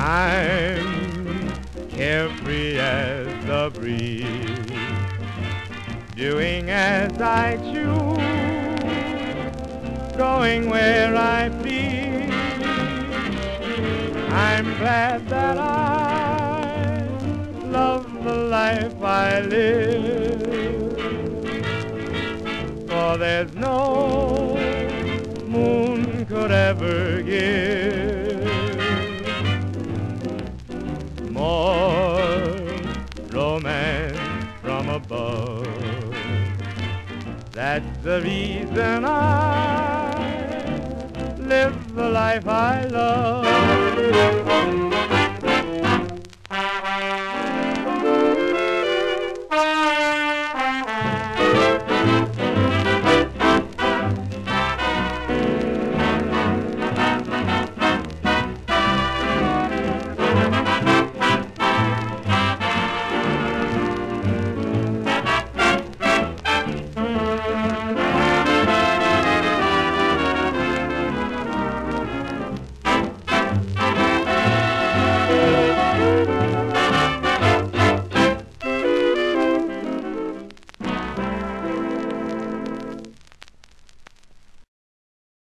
I'm carefree as the breeze, doing as I choose, going where I please. I'm glad that I love the life I live, for there's no moon could ever give more romance from above. That's the reason I live the life I love.